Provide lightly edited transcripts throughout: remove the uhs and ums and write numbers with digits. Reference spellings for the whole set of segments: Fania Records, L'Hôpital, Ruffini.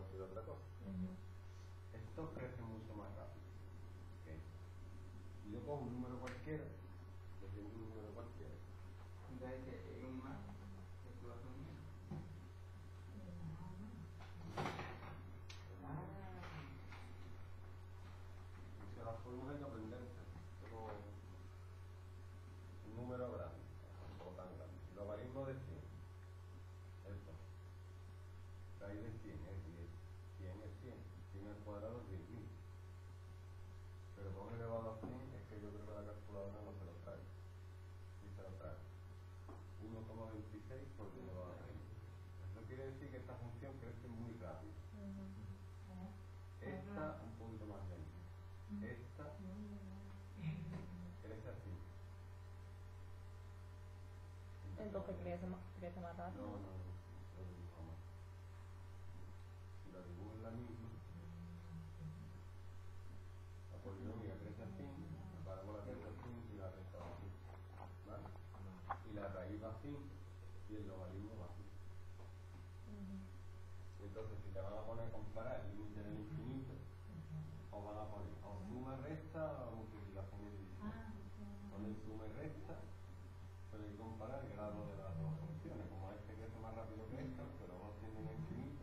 cualquier otra cosa. Esto crece mucho más rápido. Yo pongo un número cualquiera, le tengo un número cualquiera. Entonces, ¿es un más? Podemos que aprender, pero un número grande o tan grande, logaritmo de 100, esto raíz de 100 es 10, 100 es 100, 100 al cuadrado es 10.000, pero con elevado a 100 es que yo creo que la calculadora no se lo trae, y se lo trae 1,26 por elevado a 100. Eso quiere decir que esta función crece muy rápido. Esta un poquito más lenta. Esta crece así. Entonces crece más rápido. No, lo dibujo más. Si la dibujo en la misma, la polinomia crece así, la parábola crece así y la recta va así. ¿Vale? Y la raíz va así y el logaritmo va así. Entonces, si te van a poner a comparar el límite del infinito, o van a poner o suma resta o multiplicación y división. Con el suma y resta suele comparar el grado de las dos funciones, como este crece más rápido que esta, pero no tiene un infinito,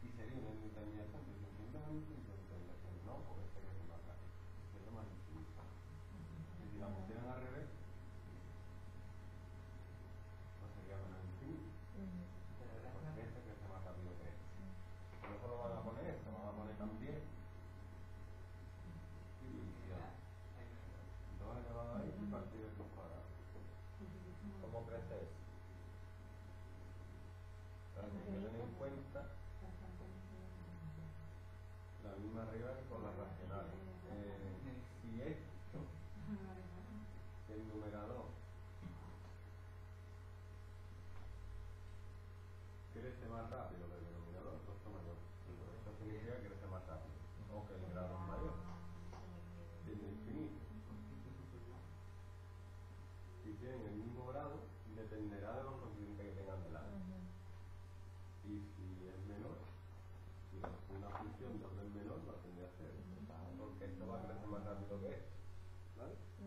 y sería una determinación de determinación no, porque este crece más rápido, este crece más infinito. Y si la pusieran al revés, no sería menos infinito, porque este crece más rápido que este. Pero eso lo van a poner, esto van a poner también división 2 elevado a x partido de 2 cuadrados. ¿Cómo crece eso? Pero hay que tener en cuenta la misma regla que con las racionales. Si esto, el numerador crece más rápido que el denominador, costo mayor. Esto significa que crece más rápido, o que el grado es mayor. Tiene infinito. Si tienen el mismo grado, dependerá de los coeficientes que tengan delante. Y si es menor, si es una función de orden menor, no tendría que ser, porque esto va a crecer más rápido que esto. ¿Vale? Y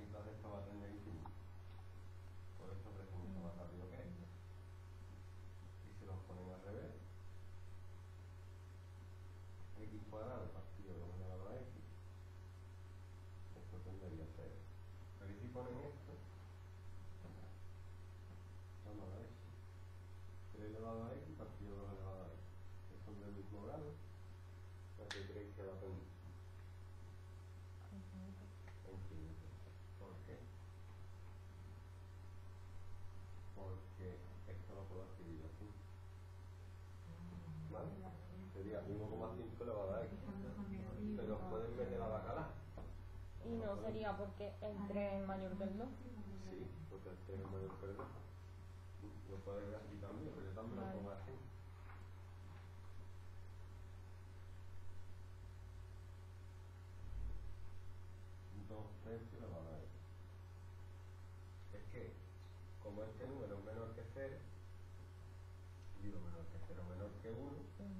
entonces esto va a tener infinito. Por eso crece mucho más rápido que esto. Se los ponen al revés, x cuadrado partido de 2 elevado a x, esto tendría a 0. Pero si ponen esto, vamos a ver, 3 elevado a x partido de 2 elevado a x, esto es del mismo grado, ya que creéis que va a tener infinito. ¿Por qué? Porque esto lo puedo escribir así. ¿Vale? Sería 1,5 elevado a x, pero pueden meter a bacalá. ¿Y no sería porque el 3 es mayor que el 2? Sí, porque el 3 es mayor que el 2. Lo puedes ver aquí también, pero yo también lo pongo así. Entonces, 3 elevado a x. Es que, como este número es menor que 0, digo menor que 0, menor que 1,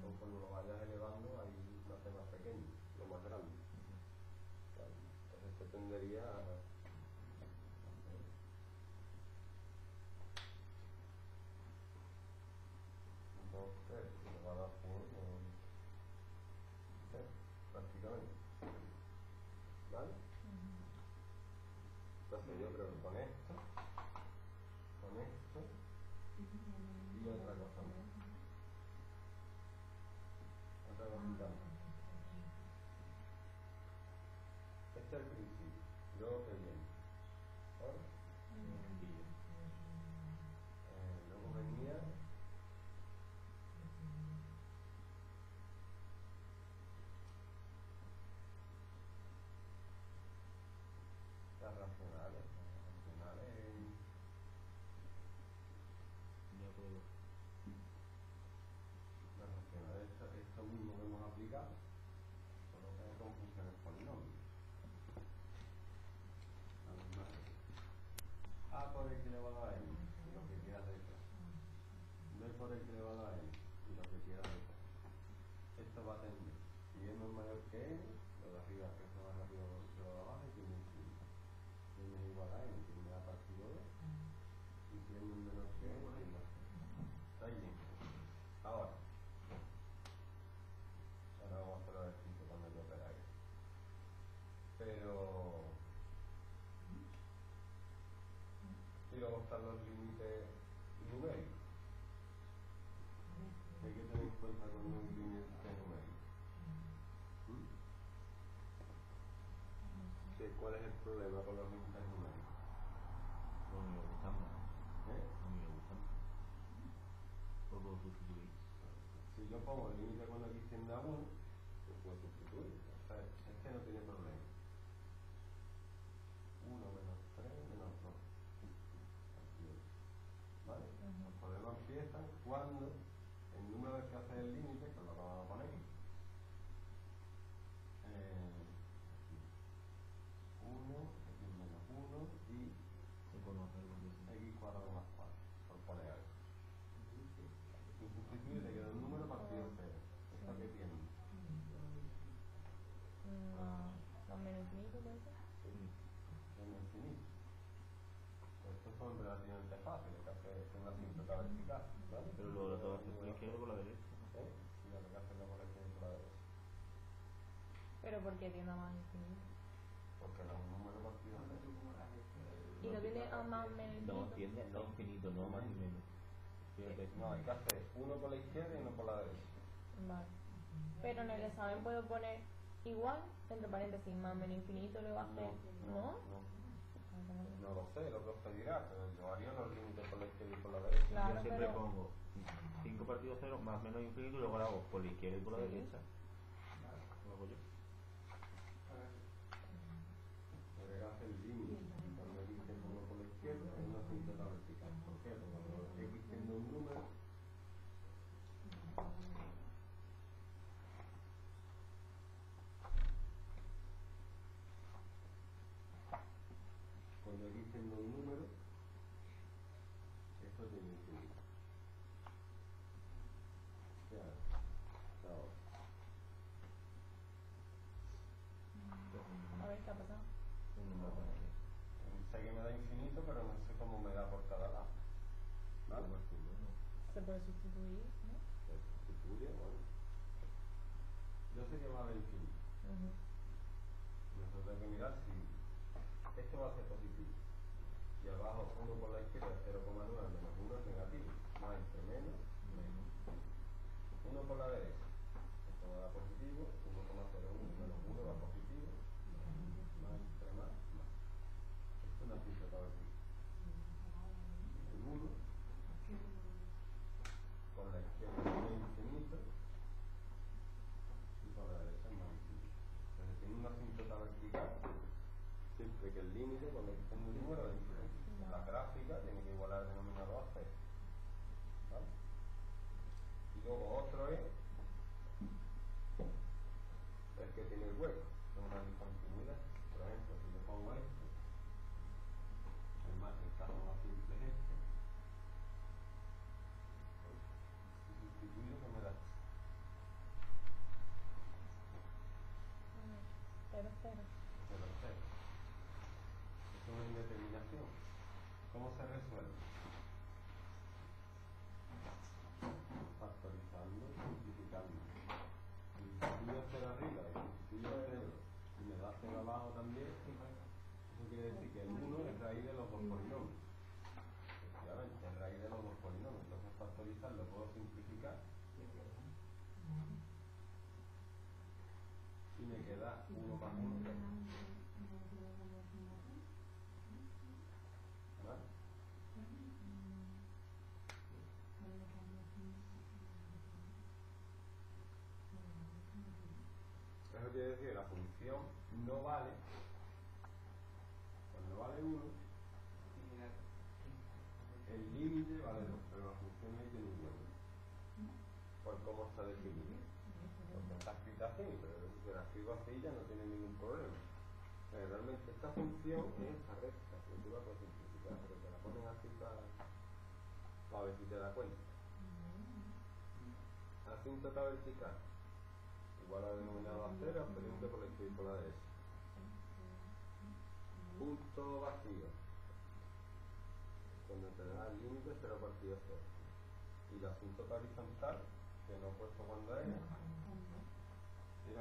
conforme lo vayas elevando, ahí lo hace más pequeño, lo más grande. Entonces, esto tendería a... Entonces, se va a dar por 0, prácticamente. ¿Vale? Entonces, yo creo que con esto, y otra cosa más. Otra cosita más. Este es el principio. Luego que viene. ¿Ahora? Luego venía. Las racionales. Las racionales. De acuerdo. Bueno, esto mismo que hemos aplicado, solo que hay con funciones polinomios. A por x elevado a m, lo que quieras de esto. B por x elevado a m, lo de arriba crece más rápido que lo de abajo y tiene un signo. Si es igual a n, tiene a partir de 2, y si es menor que n, tiene más. Está bien. Ahora, vamos a hacer el ejercicio cuando lo operáis. Pero quiero mostrar los límites numéricos. ¿De qué tenéis en cuenta con los límites numéricos? ¿Cuál es el problema con los límites numéricos? No me lo gustamos. No me lo gustamos. ¿Puedo sustituir? Si yo pongo el límite con la x tiende a 1, lo puedo sustituir. O sea, este no tiene problema. 1 menos 3 menos 2. ¿Vale? Los problemas empiezan cuando el número del que hace el límite, que lo vamos a poner, 1, x menos 1 y x cuadrado más 4, por poner algo. Si sustituye, le queda un número partido 0. ¿Esta qué tiene? ¿Los menos infinito? Sí, los menos infinito. Estos son relativamente fáciles, casi es una simple cabecita, ¿vale? Pero lo de la cabecita por la izquierda o por la derecha. Sí, y la cabecita por la izquierda y por la derecha. ¿Pero por qué tiene más infinito? Porque los números partidos de ¿y no tiene a más menos infinito? No, tiene no infinito, no más ni menos. No, hay que hacer uno por la izquierda y uno por la derecha. Vale. Pero en el examen puedo poner igual, entre paréntesis, más menos infinito, luego hacer. No lo sé, lo que os pedirá, pero yo haría los límites por la izquierda y por la derecha. Claro, yo siempre pongo 5 partidos 0 más menos infinito y luego lo hago por la izquierda y por la derecha. Claro, lo hago yo. Hace el límite cuando x tiende a 1 por la izquierda es una asíntota vertical. ¿Por qué? Porque cuando x tiende a un número, cuando x tiende a un número, esto tiene infinito. Ya, ahora. A ver qué ha pasado. Sé que me da infinito, pero no sé cómo me da por cada lado. ¿Vale? ¿Se puede sustituir? ¿No? Se sustituye, bueno. Yo sé que va a haber infinito. Nosotros tengo que mirar si esto va a ser positivo. Y abajo 1 por la izquierda es 0,9 menos 1 es negativo. Más entre menos, menos. 1 por la derecha. Esto va a dar positivo. 1,01 menos 1 va a positivo. Más entre más, más. Esto es una pista para ver. El 1 por la izquierda es infinito y por la derecha es más infinito. Entonces tiene una asíntota vertical siempre que el límite con el que tengo un número es infinito. La gráfica tiene que igualar el denominador a 0. ¿Vale? Y luego otro es el que tiene el hueco. Una discontinuidad, por ejemplo, si le pongo esto, el caso más simple es este, si sustituyo, ¿qué me da? 0, 0. 0, 0. Es una indeterminación. ¿Cómo se resuelve? Factorizando, simplificando. Si sustituyo hacia arriba y sustituyo a 0 y me da 0 abajo también, eso quiere decir que el 1 es raíz de los dos polinomios. Efectivamente, es raíz de los dos polinomios. Entonces, factorizar lo puedo simplificar y me queda 1 más 1, 3. ¿Vale? Eso quiere decir que la función no vale cuando vale 1, el límite vale 2, pero la función no tiene un límite por cómo está definida. Porque está escrita así, pero si la escribo así ya no tiene ningún problema. Pero realmente esta función es esta recta, que tú vas a simplificar, pero te la ponen así para ver si te das cuenta. Asíntota vertical igual uguale alla denominata vera presa con la circola S. Punto vacío, cuando tendrá el límite será partido 0. Y la asíntota horizontal, que no he puesto cuando era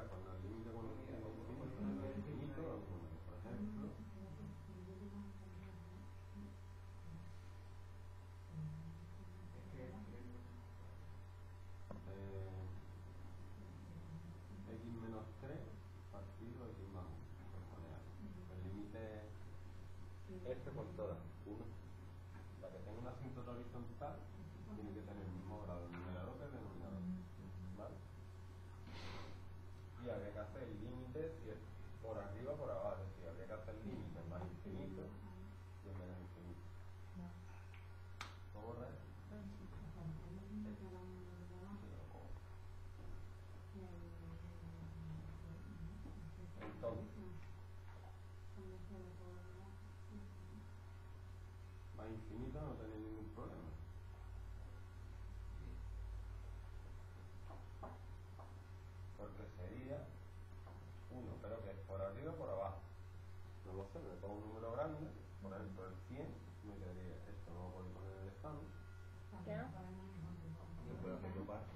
cuando el límite con el infinito, por ejemplo. x-3 partido x más 1, el límite f por todas 1. La que tenga una asíntota horizontal tiene que tener el mismo grado del numerador que el denominador, ¿vale? Y habría que hacer el límite si es por arriba o por abajo, es decir, habría que hacer el límite más infinito y el menos infinito. ¿Cómo borrar eso? Entonces, más infinito no tenéis ningún problema. Porque sería 1, pero que es por arriba o por abajo. No lo sé, me pongo un número grande, por ejemplo el 100, me quedaría esto, no lo puedo poner en el estado. ¿Qué no? Lo puedo hacer yo parte.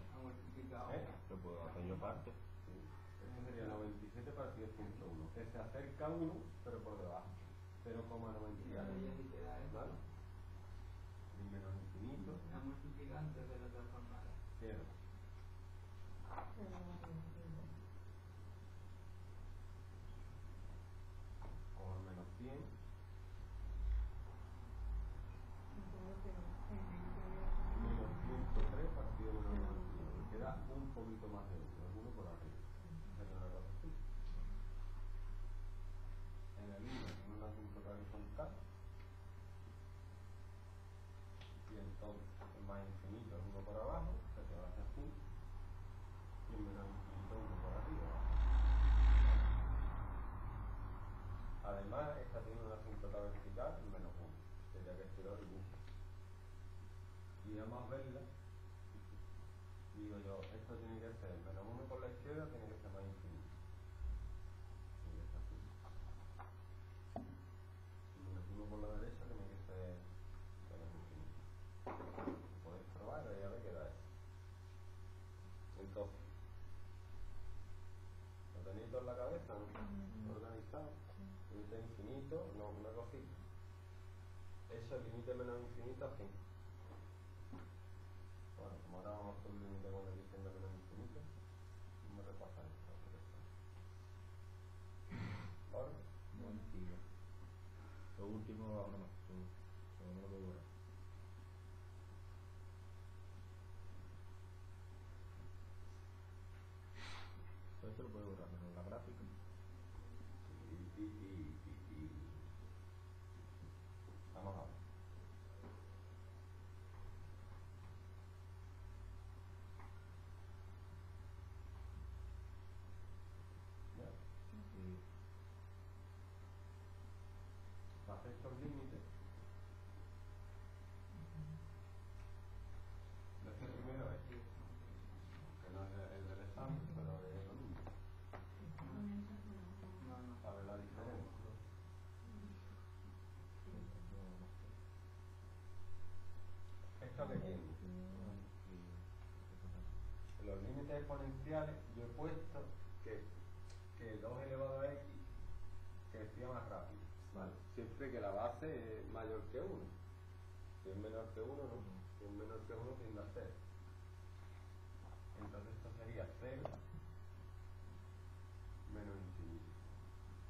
Lo puedo hacer yo parte. Eso sería 97 partido 101, que se acerca a 1 pero por debajo, 0,97, ¿vale? Y menos infinito. La multiplicante de la transformada. Cierto. O menos 100. Menos 103 partido menos 100. Queda un poquito más de 1, uno por arriba. En el mismo tiene una asíntota horizontal y entonces el más infinito es 1 por abajo, se te va hacia 5 y el menos infinito 1 por arriba. Además esta tiene una asíntota vertical y menos 1, sería que es 0 y 1. Y además verla, digo yo, esto tiene que ser menos 1 por la izquierda, tiene que ser más infinito. Y está así. Menos 1 por la derecha tiene que ser menos infinito. Lo podéis probar y ya me queda eso. Entonces, lo tenéis todo en la cabeza, ¿no? Organizado. Límite infinito, no, una cosita. Eso es límite menos infinito a 5. Bueno, como ahora vamos a hacer un límite con el límite menos infinito, vamos a repasar esto. ¿Vale? Buen tiro. Lo último va a menos 1. Lo menos dura. Todo esto lo puede borrar, menos la gráfica. Vamos a ver. Para hacer estos límites, este primero es que no es el del examen, pero es lo mismo. A ver la diferencia. Esto que tiene. Los límites exponenciales, yo he puesto que 2 elevado a x crecía más rápido, ¿vale? Siempre que la base es mayor que 1. Si es menor que 1, no. Si es menor que 1, tiende a 0. Entonces esto sería 0 menos infinito.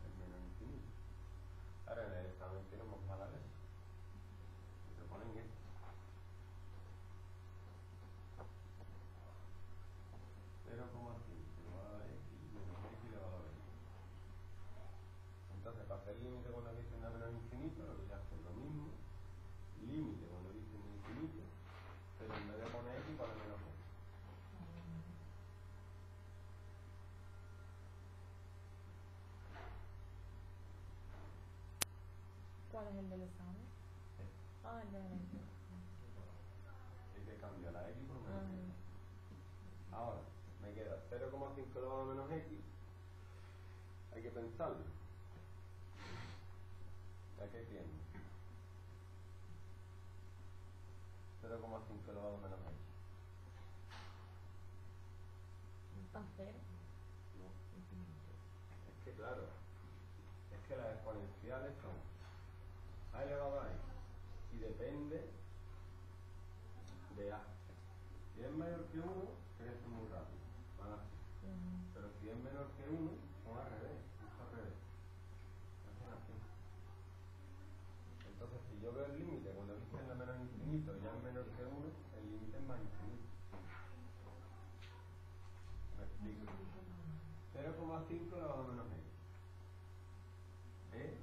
Es menos infinito. Ahora en el examen tenemos para eso. Y se ponen esto. Pero como así, elevado a x menos x elevado a b. Entonces, para hacer límite con la visión de menos infinito, lo que ya hace lo mismo, límite con la visión de infinito, pero en vez de poner x para menos 1. ¿Cuál es el del examen? Este. Ah, el del examen. Es que cambia la x por menos 1. Ahora, me queda 0,5 elevado a menos x. Hay que pensarlo. Aquí tiene 0,5 elevado a menos x. ¿Tan cero? No. Es que claro, es que las exponenciales son a elevado a x y depende de a. Si es mayor que 1, crece muy rápido, ¿vale? Pero si es menor que 1, son al revés, es al revés. Entonces, si yo veo el límite cuando el límite es menos infinito y ya es menor que 1, el límite es más infinito. ¿Me explico? 0,5 elevado a menos x. ¿Eh?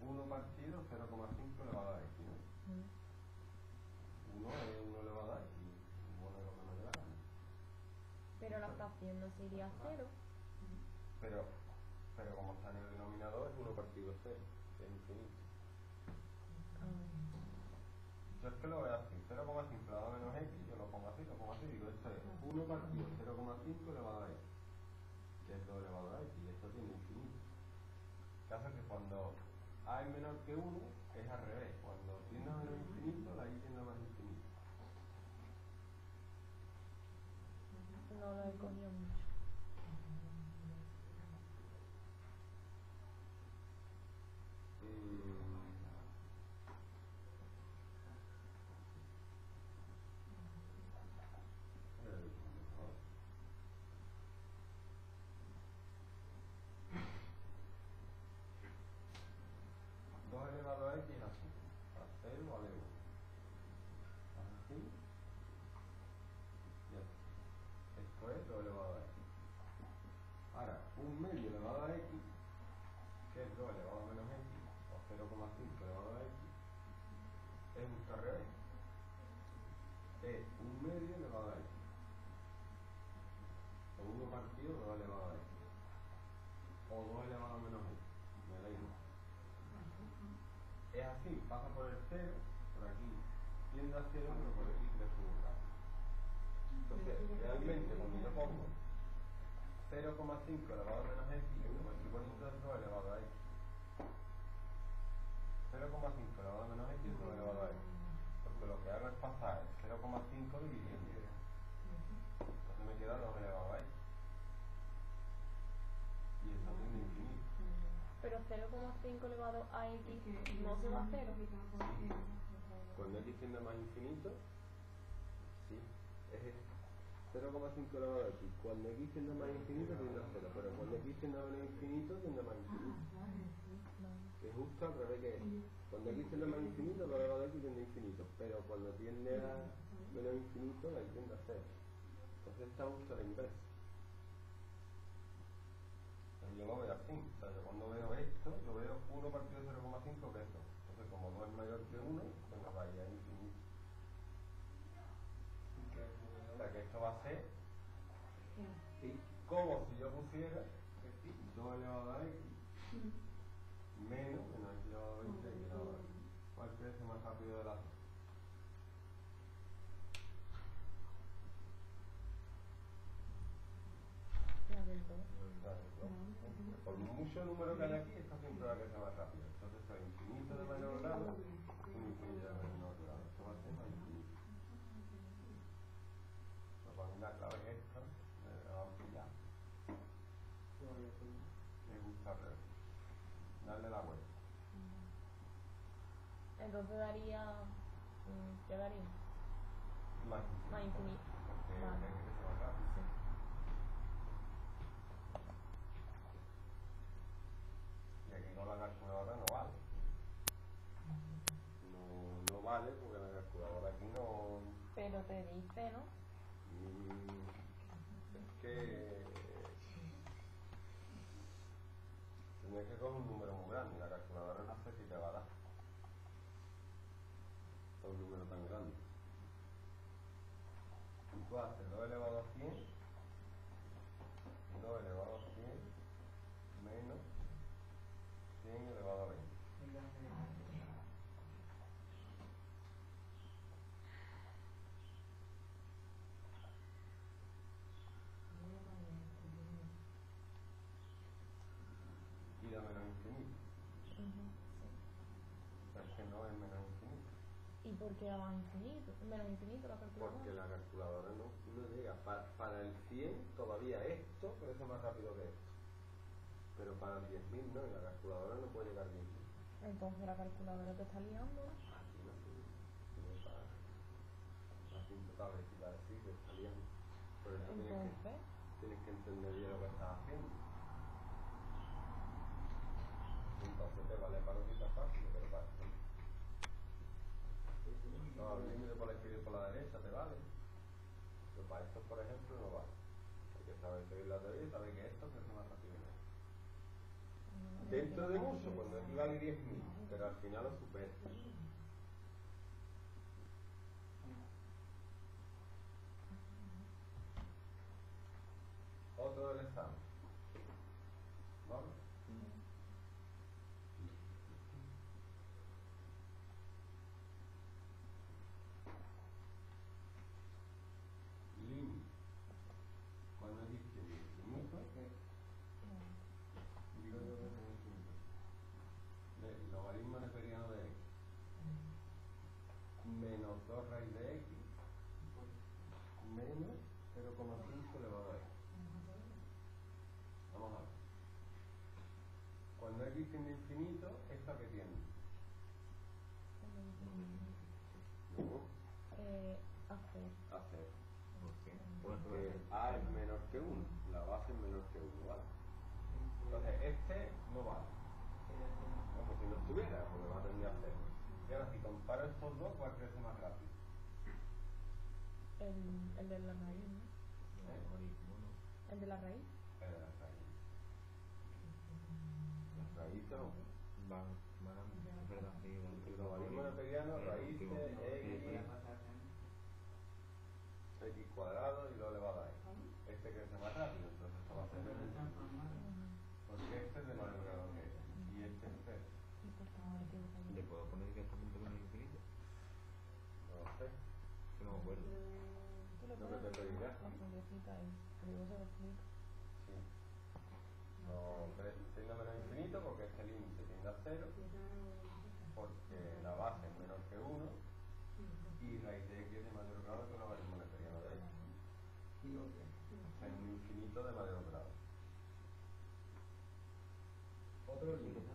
1 partido 0,5 elevado a x, ¿no? 1 es 1 elevado a x, 1 elevado a menos x. Pero la fracción no sería 0. Pero como está en el denominador es 1 partido 0, que es infinito. Yo es que lo veo así, 0,5 elevado a menos x, yo lo pongo así, digo esto es 1 partido 0,5 elevado a x, que es 2 elevado a x, y esto tiene infinito. El caso es que cuando a es menor que 1 es al revés, cuando tiende a menos infinito la y tiende a más infinito. No lo he comido mucho. Elevado a x es así, a 0 vale 1, así y así. Esto es 2 elevado a x. Ahora, 1 medio elevado a x, que es 2 elevado a menos x, o 0,5 elevado a x, es justo al revés, es 1 medio elevado a x, o 1 partido 2 elevado a x, o 2 elevado a menos x, me da igual. Es así, pasa por el 0, por aquí, tiende a 0, pero por aquí crece muy rápido. Entonces, realmente, cuando yo pongo 0,5 elevado a menos x, como estoy poniendo 2 elevado a x. 0,5 elevado a menos x es 2 elevado a x. Porque lo que hago es pasar 0,5 dividiendo. Entonces me queda 2 elevado a x. Y eso tiende a infinito. Pero 0,5 elevado a x no se va a 0. Cuando x tiende a más infinito, sí, es esto. 0,5 elevado a x. Cuando x tiende a más infinito, tiende a 0. Pero cuando x tiende a menos infinito, tiende a más infinito. Que es justo al revés que es. Cuando x tiende a más infinito, 2 elevado a x tiende a infinito. Pero cuando tiende a menos infinito, la y tiende a 0. Entonces está justo a la inversa. Yo lo veo así, o sea, yo cuando veo esto, yo veo 1 partido 0,5 que es 2. Entonces, como 2 es mayor que 1, pues la raíz es infinita. O sea, que esto va a ser y como si yo pusiera 2 elevado a x menos x elevado a 20 y elevado a x. ¿Cuál crece más rápido de las dos? Por mucho número que hay aquí, esta siempre va a crecer más rápido. Entonces esto es infinito de menor grado, un infinito de menor grado. Esto va a ser más infinito. Para mí la clave es esta, la vamos a pillar. Me gusta al revés. Darle la vuelta. Entonces daría... ¿qué daría? Más infinito. Porque vale, hay que crecer más rápido. Sí. Y aquí no la calculadora no vale. No vale porque la calculadora aquí no... Pero te dice, ¿no? Es que... tienes que coger un número muy grande. La calculadora no sé si te va a dar un número tan grande. Y tú haces 2 elevado a 100, 2 elevado a 100 menos 100 elevado a 20. infinito. Porque no es menos infinito. ¿Y por qué va a infinito? Menos infinito la calculadora. Porque la calculadora no llega. Para el 100 todavía esto crece más rápido que esto. Pero para el 10.000 no, y la calculadora no puede llegar a 10.000. Entonces la calculadora te está liando. Así no sirve. Así no sabes si la decís, te está liando. Por eso tienes que entender bien lo que estás haciendo. Entonces te vale para un día fácil, pero para ti. No, el límite por la izquierda y por la derecha te vale, pero para esto por ejemplo no vale. Hay que saber seguir la teoría y saber que esto es una facilidad. Dentro de mucho, cuando aquí vale 10.000, pero al final lo supera. Otro del examen. ¿Vale? Tiene infinito, ¿esta que tiene? A cero. ¿Por qué? Porque A es menor que 1, la base es menor que 1, ¿vale? Entonces este no vale, como si no estuviera, porque va a tener a 0. Y ahora si comparo estos dos, ¿cuál crece más rápido? El de la raíz, ¿no? El de la raíz. El de la raíz. Raíces, el logaritmo neperiano, raíces, x cuadrado y lo elevado a x. Este crece más rápido, entonces esto va a ser menos. Porque este es de menor grado que este, y este es 0. ¿Le puedo poner que este punto menos infinito? No sé. No me acuerdo. ¿No te pedirás? Sí. No, tiende a menos infinito porque este límite tiende a 0, porque la base es menor que 1 y raíz de x es de mayor grado que un logaritmo neperiano de x. Es un infinito de mayor grado. Otro límite.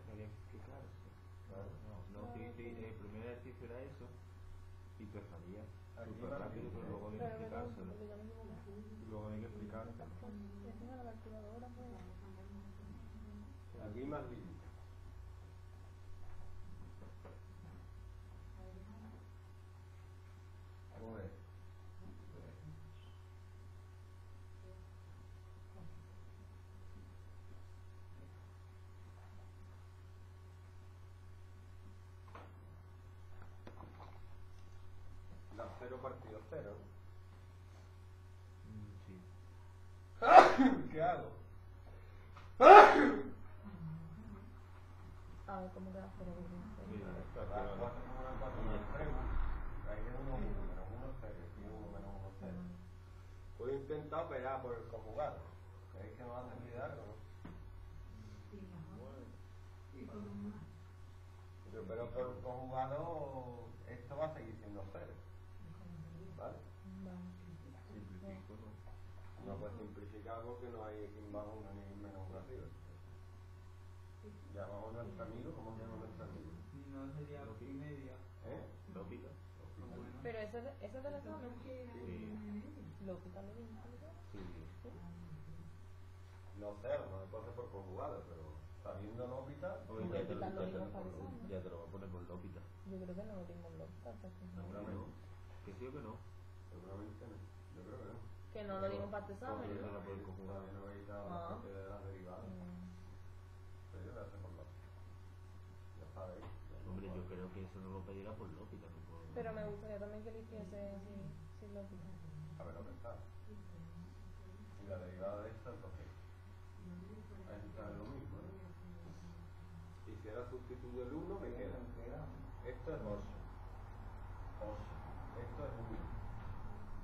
No, el primer ejercicio era eso y tú estarías súper rápido, pero luego hay que explicárselo. Aquí más límites. Vamos a ver. Da 0 partido 0. Sí. ¿Qué hago? A ver, ¿cómo queda 0? Mira, esto es 4 menos 4 menos 3. Ahí es 1, 1, menos 1, 0. Y 1, menos 1, 0. Puedo intentar operar por el conjugado. ¿Creéis que me va a servir de algo, no? Yo opero por el conjugado, esto va a seguir siendo 0. ¿Vale? Simplifico, ¿no? No puedes simplificar algo que no hay x más 1 ni x menos 1 arriba. Llamamos a nuestro amigo, ¿cómo se llama nuestro amigo? No, sería López y media. ¿Eh? López. Pero eso es de la zona. López también es infinito. Sí. No sé, no me pone por conjugado, pero sabiendo López, ya te lo voy a poner por López. Yo creo que no lo tengo en López. Seguramente. ¿Que sí o que no? Seguramente no. Yo creo que no. Que no lo digo en parte examen. Yo no lo puedo conjugar. Yo no he editado la parte de las derivadas. Yo lo hace por López. Ya sabéis. Hombre, yo creo que eso no lo pedirá por López también. Pero me gustaría también que lo hiciese sin López. A ver, lo que está. Y la derivada de esto, entonces. Ahí está lo mismo, ¿eh? Y si ahora sustituyo el 1, me queda. Esto es 8. 8. Esto es 1.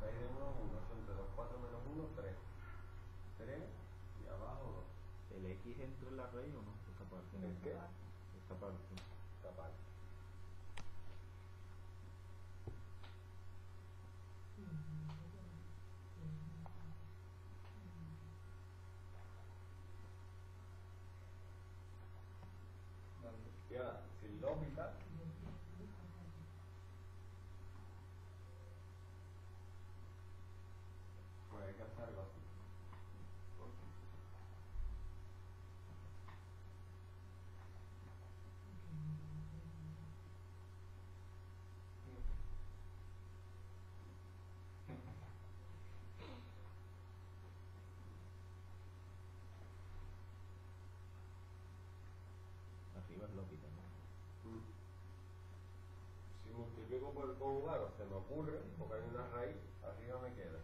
6 de 1, 1. Entre 2, 4 menos 1, 3. 3 y abajo 2. ¿El x entra en la raíz o no? parte. ¿Es qué? Esta parte. Esta parte. Y ahora, si el L'Hôpital pues hay que hacer algo así. Arriba es L'Hôpital. Si multiplico por el conjugado, se me ocurre, porque hay una raíz, arriba me queda.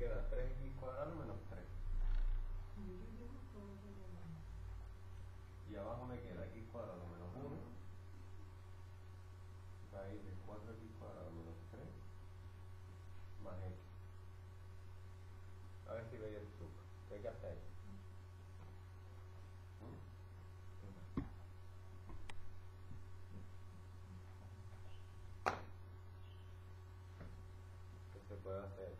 Queda 3x cuadrado menos 3. Y abajo me queda x cuadrado menos 1. Va a ir de 4x cuadrado menos 3 más x. A ver si veis el truco. ¿Qué hay que hacer? ¿Qué se puede hacer?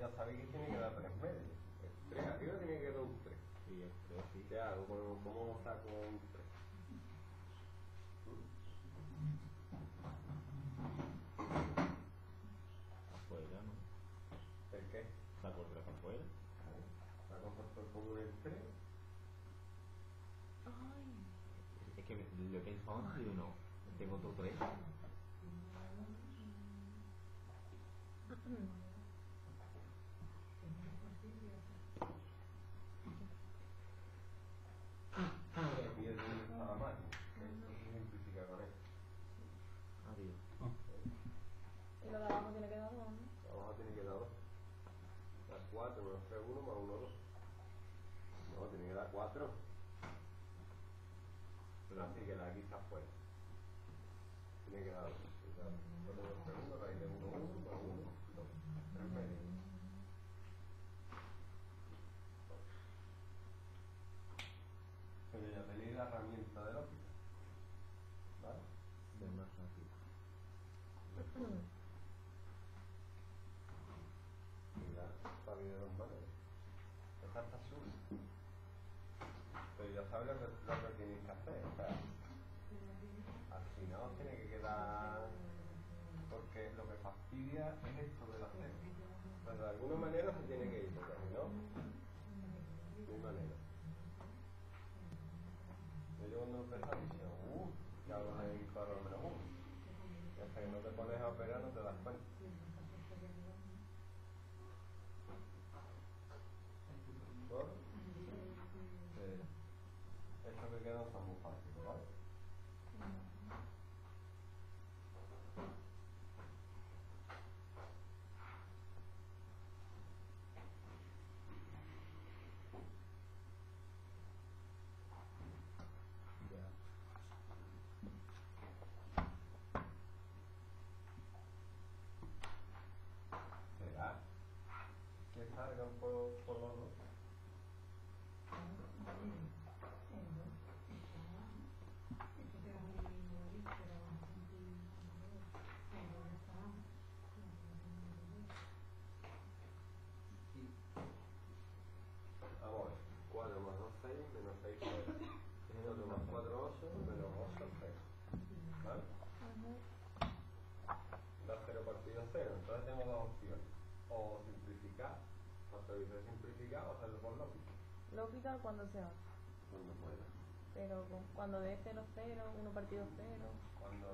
Ya sabéis que tiene que dar 3 medios. El 3 arriba tiene que dar un 3. Y el 3 sí. ¿Qué hago? ¿Cómo saco un 3? Afuera, ¿no? ¿El qué? Saco el 3 afuera. Saco el factor común del 3. Ay. Es que lo he pensado antes y no. Tengo otro 3. Por los dos. Vamos, 4 más 2, 6, menos 6, 3. Tiene otro más 4, 8, menos 8, 3. ¿Vale? Da 0 partido a 0. Entonces tenemos dos opciones. O simplificar. Factorizar simplificado, hacerlo por L'Hôpital. L'Hôpital cuando se hace. Cuando pueda. Pero cuando dé 0-0, 1-0. Cuando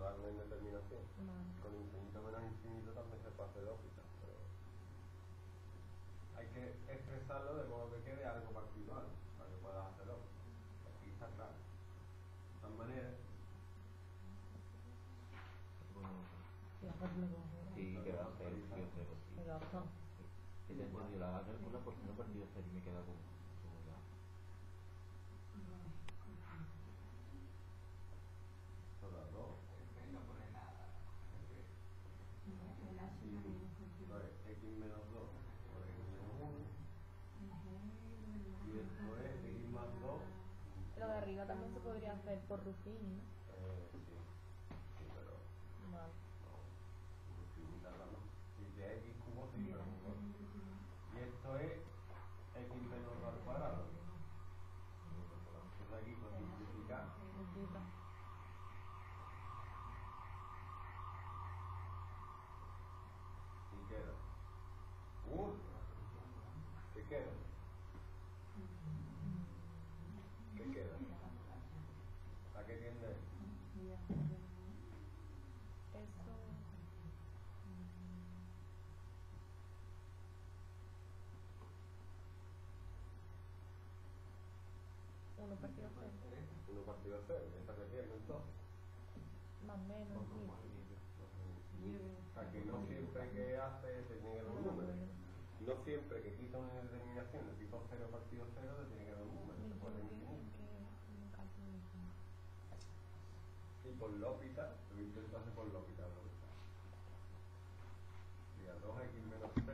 da una indeterminación. No. Con infinito menos infinito también se pasa el L'Hôpital, pero hay que expresarlo de modo que quede algo particular para que puedas hacerlo. Aquí está claro. De todas maneras. Sí, que va a ser el 0. He entendido la cálcula porque no he perdido 0 y me queda como la. Lo de arriba también se podría hacer por Ruffini, ¿no? Sí, pero... Vale. Ruffini tarda más. Si de x cubo, sí, pero mejor. Y esto es x menos 2 al cuadrado. Entonces aquí con simplificar. Y queda. ¿Qué queda? ¿Qué queda? ¿A qué tiende? Eso. Uno partido cero. ¿Esta que tiende entonces? Más o menos. O sea que no siempre que hace se tiene que dar un número. No siempre que quita una determinación de tipo 0 partido 0 se tiene que dar un número. Se puede eliminar. Y por L'Hôpital, lo intento hacer por L'Hôpital. Mira, 2x menos 3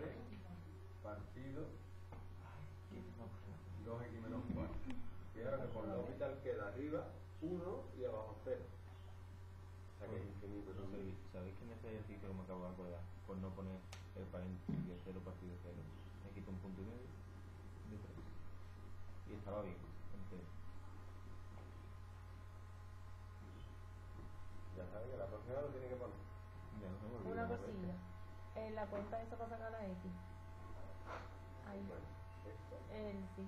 partido 2x menos 4. Y ahora que por L'Hôpital queda arriba 1 y abajo 0. O sea que es infinito. ¿Sabéis que me estáis así que me acabo de acordar? Por no poner el paréntesis de 0 partido 0. Me quito un punto y medio de 3. Y estaba bien. Entonces, ya sabes que la próxima lo tiene que poner. Ya no se me olvida. Una cosilla. En la cuenta esa para sacar la X. Ahí. Bueno, esto. Sí.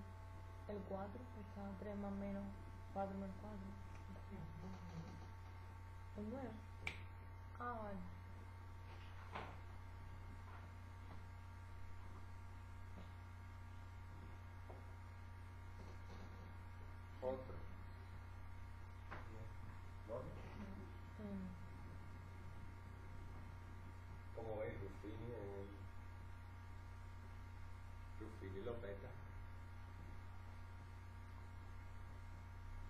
El 4. Está 3 más menos 4 menos 4. El 9. Ah, vale. Otro. Como veis, Ruffini lo peta.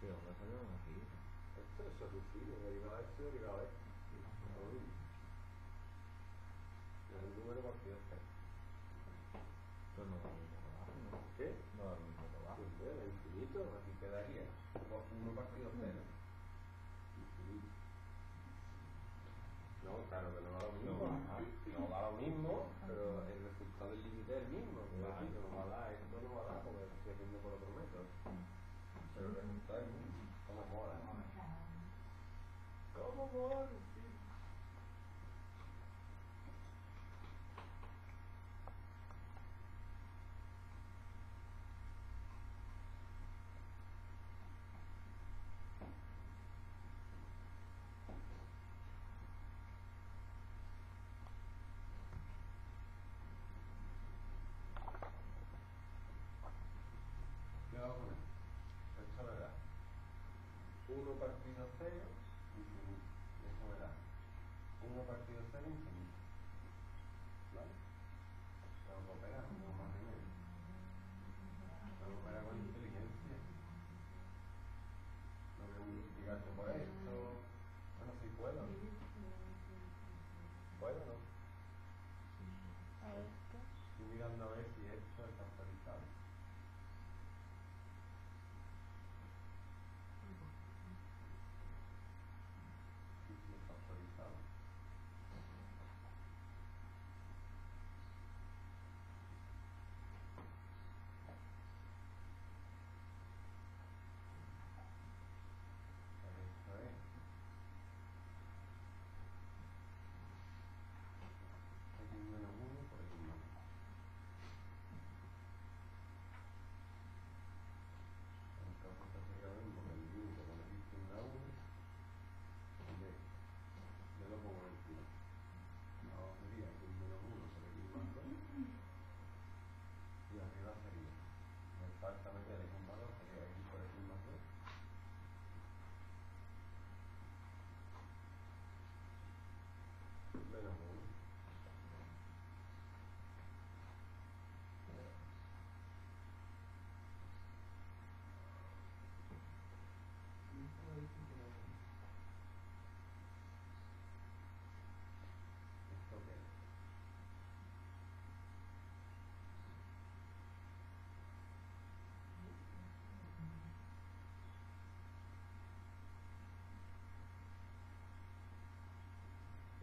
Pero no salió una fila. Esto es Ruffini, derivado esto, derivado esto. Es el número partido 3. Esto no va a ir abajo, ¿no? ¿Qué? No va a ir abajo. El infinito, aquí quedaría 1 partido 0. Infinito. No, claro que no va a lo mismo. No va a lo mismo, pero el resultado del límite es el mismo. Esto no va a dar, porque lo estoy haciendo por otro método. Pero el resultado es el mismo. ¿Cómo mola? ¿Cómo mola? Partido 0, infinito. Eso verá. 1 partido 0, infinito. ¿Vale? Vamos a operar, no más ni menos. Vamos a operar con inteligencia. No voy a multiplicarse por esto. Bueno, si puedo. ¿Puedo o no? A ver. Estoy mirando a ver si esto está actualizado.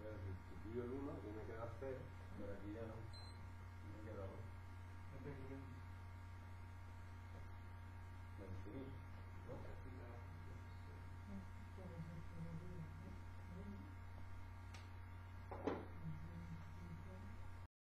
Si pillo el 1, tú me quedas 0, pero aquí ya no. Me queda 2.